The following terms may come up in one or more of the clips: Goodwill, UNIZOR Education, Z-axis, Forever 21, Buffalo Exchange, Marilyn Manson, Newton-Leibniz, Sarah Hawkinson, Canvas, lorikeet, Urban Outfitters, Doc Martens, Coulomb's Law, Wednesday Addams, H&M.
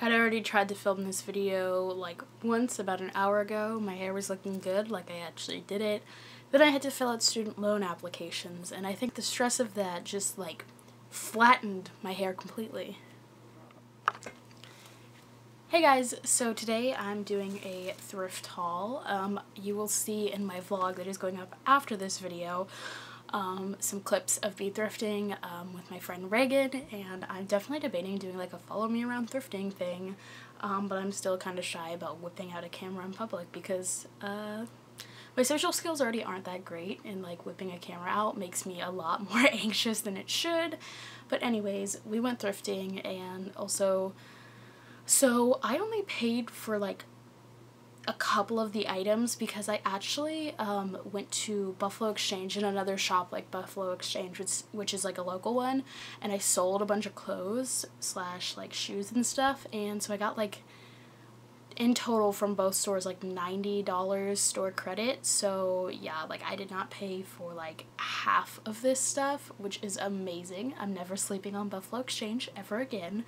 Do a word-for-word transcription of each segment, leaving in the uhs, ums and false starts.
had already tried to film this video like once about an hour ago. My hair was looking good, like I actually did it. Then I had to fill out student loan applications, and I think the stress of that just like flattened my hair completely. Hey guys, so today I'm doing a thrift haul. Um, you will see in my vlog that is going up after this video um, some clips of me thrifting um, with my friend Reagan, and I'm definitely debating doing like a follow me around thrifting thing, um, but I'm still kind of shy about whipping out a camera in public because uh, my social skills already aren't that great, and like whipping a camera out makes me a lot more anxious than it should. But anyways, we went thrifting, and also, so I only paid for like a couple of the items because I actually um, went to Buffalo Exchange and another shop like Buffalo Exchange, which, which is like a local one, and I sold a bunch of clothes slash like shoes and stuff, and so I got like, in total from both stores, like ninety dollars store credit. So yeah, like I did not pay for like half of this stuff, which is amazing. I'm never sleeping on Buffalo Exchange ever again.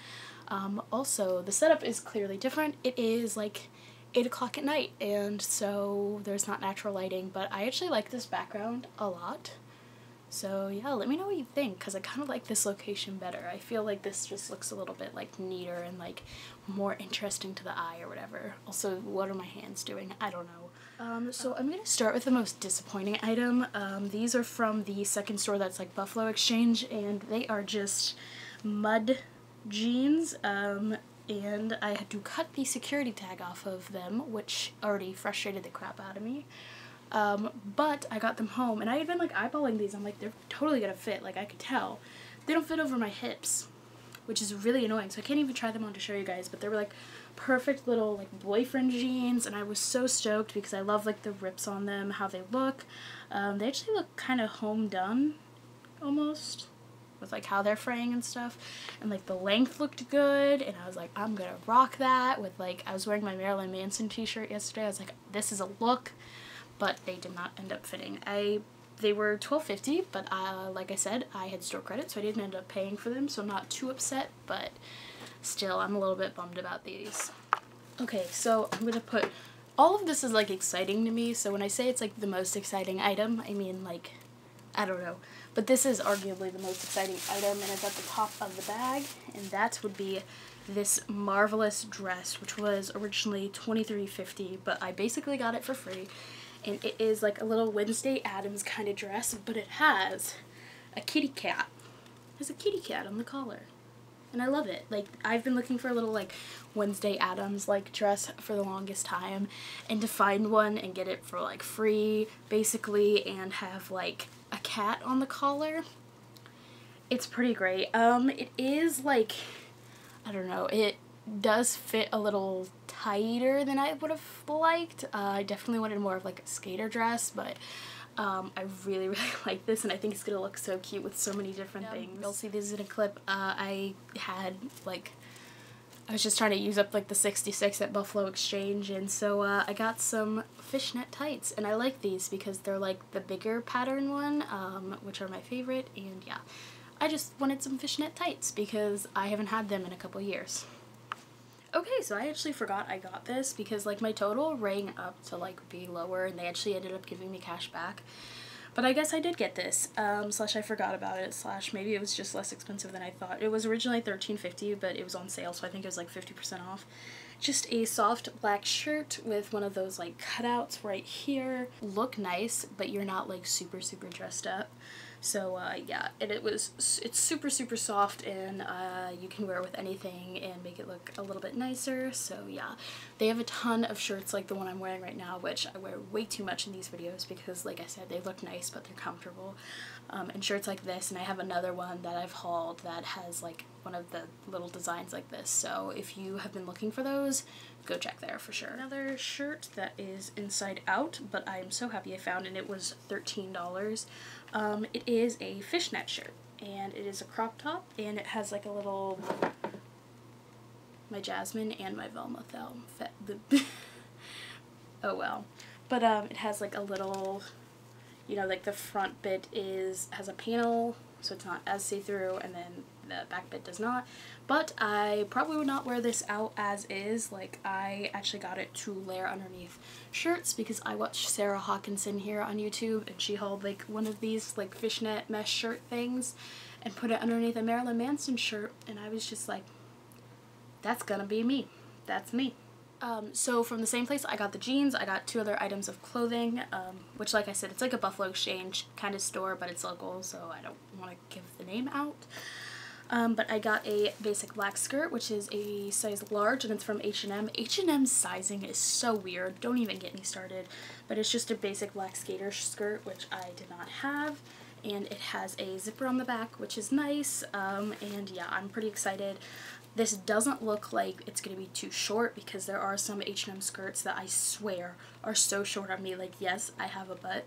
Um, also, the setup is clearly different. It is like eight o'clock at night, and so there's not natural lighting, but I actually like this background a lot. So yeah, let me know what you think, because I kind of like this location better. I feel like this just looks a little bit like neater and like more interesting to the eye or whatever. Also, what are my hands doing? I don't know. Um, so I'm going to start with the most disappointing item. Um, these are from the second store that's like Buffalo Exchange, and they are just mud jeans. Um, and I had to cut the security tag off of them, which already frustrated the crap out of me. Um, but I got them home, and I had been like eyeballing these. I'm like, they're totally gonna fit, like I could tell. They don't fit over my hips, which is really annoying, so I can't even try them on to show you guys, but they were like perfect little like boyfriend jeans, and I was so stoked because I love like the rips on them, how they look. Um, they actually look kind of home done, almost, with like how they're fraying and stuff, and like the length looked good, and I was like, I'm gonna rock that with like, I was wearing my Marilyn Manson t-shirt yesterday. I was like, this is a look. But they did not end up fitting. I they were twelve fifty, but uh, like I said, I had store credit, so I didn't end up paying for them, so I'm not too upset, but still, I'm a little bit bummed about these. Okay, so I'm gonna put, all of this is like exciting to me, so when I say it's like the most exciting item, I mean like, I don't know, but this is arguably the most exciting item, and it's at the top of the bag, and that would be this marvelous dress, which was originally twenty-three fifty, but I basically got it for free. And it is like a little Wednesday Addams kind of dress, but it has a kitty cat. There's a kitty cat on the collar, and I love it. Like, I've been looking for a little like Wednesday Addams like dress for the longest time, and to find one and get it for like free basically, and have like a cat on the collar, it's pretty great. Um, it is like, I don't know, it does fit a little tighter than I would have liked. Uh, I definitely wanted more of like a skater dress, but um, I really really like this, and I think it's gonna look so cute with so many different yeah, things. You'll see these in a clip. Uh, I had like, I was just trying to use up like the sixty-six at Buffalo Exchange, and so uh, I got some fishnet tights, and I like these because they're like the bigger pattern one, um, which are my favorite, and yeah, I just wanted some fishnet tights because I haven't had them in a couple years. Okay, so I actually forgot I got this because like my total rang up to like be lower, and they actually ended up giving me cash back. But I guess I did get this, um, slash I forgot about it, slash maybe it was just less expensive than I thought. It was originally thirteen fifty, but it was on sale, so I think it was like fifty percent off. Just a soft black shirt with one of those like cutouts right here. Look nice, but you're not like super super dressed up. So uh, yeah, and it was, it's super super soft, and uh, you can wear it with anything and make it look a little bit nicer. So yeah, they have a ton of shirts like the one I'm wearing right now, which I wear way too much in these videos because like I said, they look nice but they're comfortable, um, and shirts like this, and I have another one that I've hauled that has like one of the little designs like this, so if you have been looking for those, go check there for sure. Another shirt that is inside out, but I'm so happy I found, and it was thirteen dollars. Um, it is a fishnet shirt, and it is a crop top, and it has like a little, my Jasmine and my Velma film, oh well, but um, it has like a little, you know, like the front bit is, has a panel so it's not as see-through, and then the back bit does not. But I probably would not wear this out as is. Like, I actually got it to layer underneath shirts because I watched Sarah Hawkinson here on YouTube, and she hauled like one of these like fishnet mesh shirt things and put it underneath a Marilyn Manson shirt, and I was just like, that's gonna be me. That's me. Um, so from the same place I got the jeans, I got two other items of clothing, um, which, like I said, it's like a Buffalo Exchange kind of store, but it's local, so I don't want to give the name out. Um, but I got a basic black skirt, which is a size large, and it's from H and M. H and M's sizing is so weird, don't even get me started. But it's just a basic black skater skirt, which I did not have, and it has a zipper on the back, which is nice. Um, and yeah, I'm pretty excited. This doesn't look like it's going to be too short, because there are some H and M skirts that I swear are so short on me. Like, yes, I have a butt,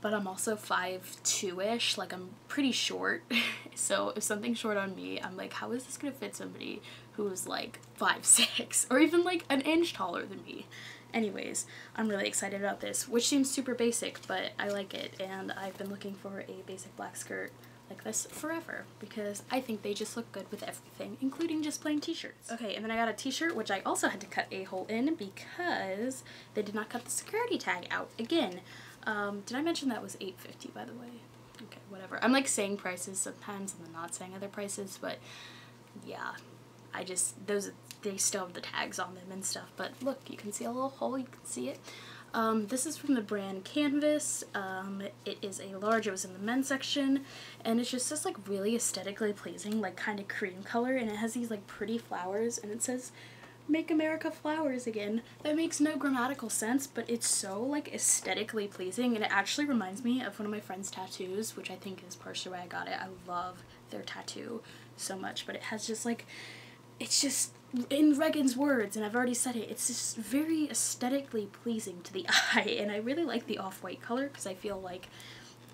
but I'm also five two-ish. Like, I'm pretty short. So if something's short on me, I'm like, how is this going to fit somebody who is like five six or even like an inch taller than me? Anyways, I'm really excited about this, which seems super basic, but I like it. And I've been looking for a basic black skirt like this forever, because I think they just look good with everything, including just plain t-shirts. Okay, and then I got a t-shirt, which I also had to cut a hole in because they did not cut the security tag out again. Um, did I mention that was eight fifty, by the way? Okay, whatever. I'm like saying prices sometimes and then not saying other prices, but yeah, I just, those, they still have the tags on them and stuff, but look, you can see a little hole, you can see it. Um, this is from the brand Canvas. Um, it is a large, it was in the men's section, and it's just this like really aesthetically pleasing, like kind of cream color, and it has these like pretty flowers, and it says, "Make America Flowers Again." That makes no grammatical sense, but it's so like aesthetically pleasing, and it actually reminds me of one of my friend's tattoos, which I think is partially why I got it. I love their tattoo so much, but it has just like, it's just, in Reagan's words, and I've already said it, it's just very aesthetically pleasing to the eye, and I really like the off-white color because I feel like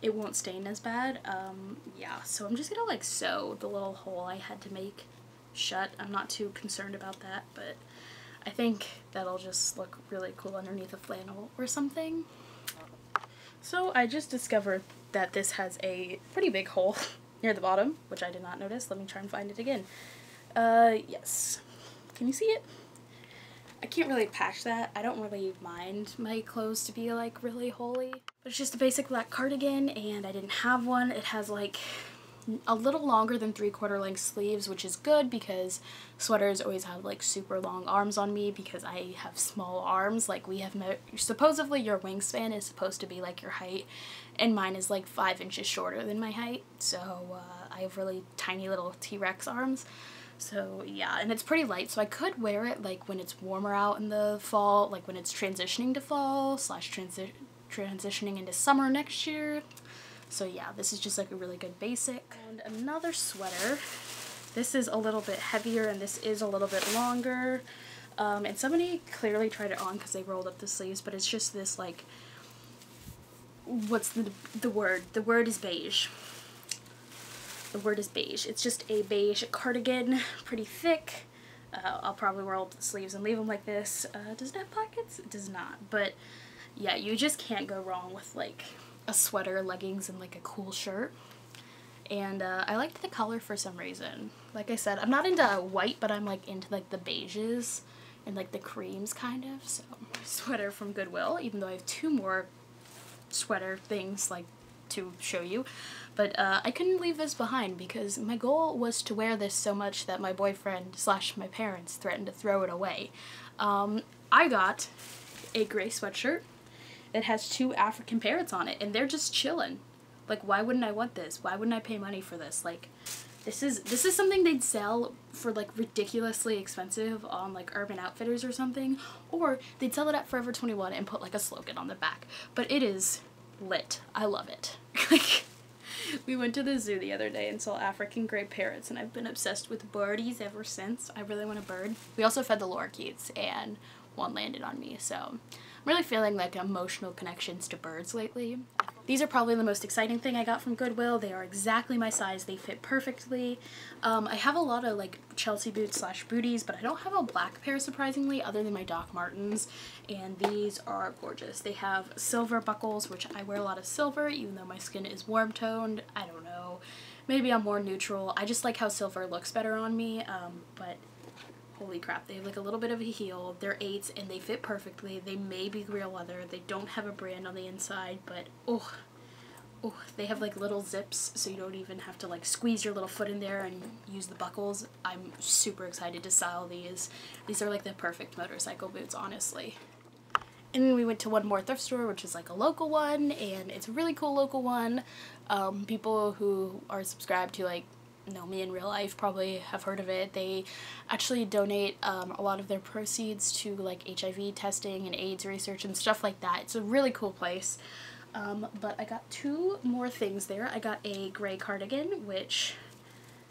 it won't stain as bad. Um, yeah, so I'm just gonna like sew the little hole I had to make shut. I'm not too concerned about that, but I think that'll just look really cool underneath a flannel or something. So I just discovered that this has a pretty big hole near the bottom, which I did not notice. Let me try and find it again. Uh, yes. Can you see it? I can't really patch that. I don't really mind my clothes to be like really holy. But it's just a basic black cardigan, and I didn't have one. It has like a little longer than three quarter length sleeves, which is good because sweaters always have like super long arms on me because I have small arms. Like, we have, supposedly your wingspan is supposed to be like your height, and mine is like five inches shorter than my height. So uh, I have really tiny little T-Rex arms. So yeah, and it's pretty light, so I could wear it like when it's warmer out in the fall, like when it's transitioning to fall slash transi transitioning into summer next year. So yeah, this is just like a really good basic. And another sweater. This is a little bit heavier, and this is a little bit longer. Um, and somebody clearly tried it on because they rolled up the sleeves, but it's just this like, what's the, the word? The word is beige. The word is beige. It's just a beige cardigan, pretty thick. Uh, I'll probably roll up the sleeves and leave them like this. Uh, does it have pockets? It does not. But yeah, you just can't go wrong with like a sweater, leggings, and like a cool shirt. And uh, I liked the color for some reason. Like I said, I'm not into white, but I'm like into like the beiges and like the creams kind of. So, sweater from Goodwill, even though I have two more sweater things like to show you. But uh, I couldn't leave this behind because my goal was to wear this so much that my boyfriend slash my parents threatened to throw it away. Um, I got a gray sweatshirt that has two African parrots on it, and they're just chilling. Like, why wouldn't I want this? Why wouldn't I pay money for this? Like, this is this is something they'd sell for like ridiculously expensive on like Urban Outfitters or something, or they'd sell it at Forever twenty-one and put like a slogan on the back. But it is lit. I love it. Like, we went to the zoo the other day and saw African gray parrots, and I've been obsessed with birdies ever since. I really want a bird. We also fed the lorikeets, and one landed on me, so I'm really feeling like emotional connections to birds lately. These are probably the most exciting thing I got from Goodwill. They are exactly my size. They fit perfectly. Um, I have a lot of like Chelsea boots slash booties, but I don't have a black pair surprisingly, other than my Doc Martens, and these are gorgeous. They have silver buckles, which I wear a lot of silver, even though my skin is warm toned. I don't know. Maybe I'm more neutral. I just like how silver looks better on me, um, but holy crap, they have like a little bit of a heel. They're eights and they fit perfectly. They may be real leather. They don't have a brand on the inside, but oh, oh, they have like little zips so you don't even have to like squeeze your little foot in there and use the buckles. I'm super excited to style these. These are like the perfect motorcycle boots, honestly. And then we went to one more thrift store, which is like a local one, and it's a really cool local one. Um, people who are subscribed to like know me in real life probably have heard of it. They actually donate um, a lot of their proceeds to like H I V testing and AIDS research and stuff like that. It's a really cool place. Um, but I got two more things there. I got a gray cardigan, which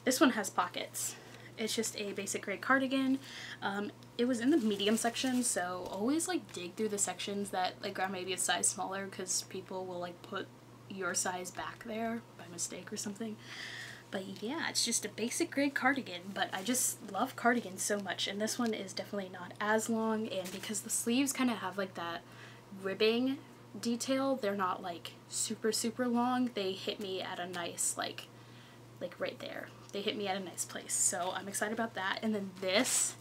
this one has pockets. It's just a basic gray cardigan. Um, it was in the medium section, so always like dig through the sections that like are maybe a size smaller, because people will like put your size back there by mistake or something. But yeah, it's just a basic gray cardigan, but I just love cardigans so much, and this one is definitely not as long, and because the sleeves kind of have like that ribbing detail, they're not like super super long. They hit me at a nice like like right there. They hit me at a nice place, so I'm excited about that. And then this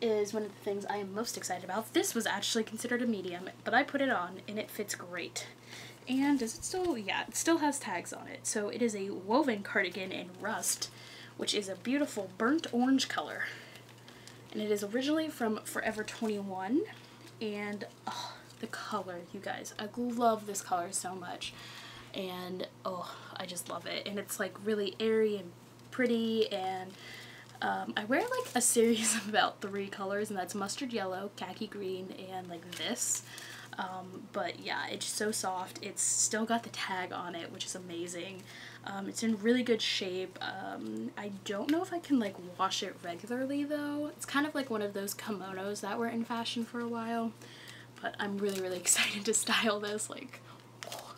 is one of the things I am most excited about. This was actually considered a medium, but I put it on and it fits great. And does it still, yeah, it still has tags on it. So it is a woven cardigan in rust, which is a beautiful burnt orange color. And it is originally from Forever twenty-one. And oh, the color, you guys, I love this color so much. And oh, I just love it. And it's like really airy and pretty, and um, I wear like a series of about three colors, and that's mustard yellow, khaki green, and like this. Um, but yeah, it's so soft. It's still got the tag on it, which is amazing. Um, it's in really good shape. Um, I don't know if I can like wash it regularly though. It's kind of like one of those kimonos that were in fashion for a while, but I'm really, really excited to style this. Like, oh,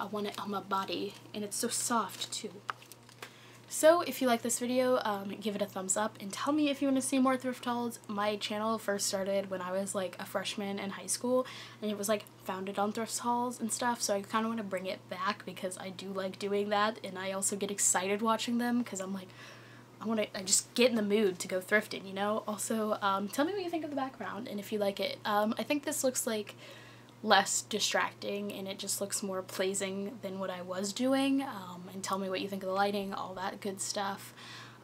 I want it on my body, and it's so soft too. So if you like this video, um, give it a thumbs up and tell me if you want to see more thrift hauls. My channel first started when I was like a freshman in high school, and it was like founded on thrift hauls and stuff, so I kind of want to bring it back because I do like doing that, and I also get excited watching them because I'm like, I want to, I just get in the mood to go thrifting, you know? Also, um, tell me what you think of the background and if you like it. Um, I think this looks like less distracting, and it just looks more pleasing than what I was doing, um, and tell me what you think of the lighting, all that good stuff.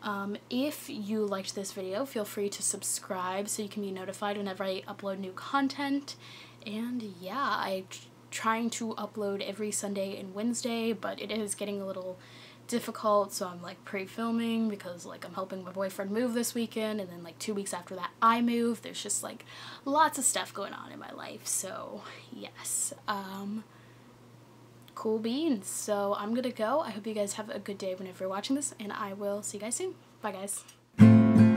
Um, if you liked this video, feel free to subscribe so you can be notified whenever I upload new content. And yeah, I'm trying to upload every Sunday and Wednesday, but it is getting a little difficult, so I'm like pre-filming because like I'm helping my boyfriend move this weekend, and then like two weeks after that I move. There's just like lots of stuff going on in my life, so yes, um cool beans. So I'm gonna go. I hope you guys have a good day whenever you're watching this, and I will see you guys soon. Bye guys.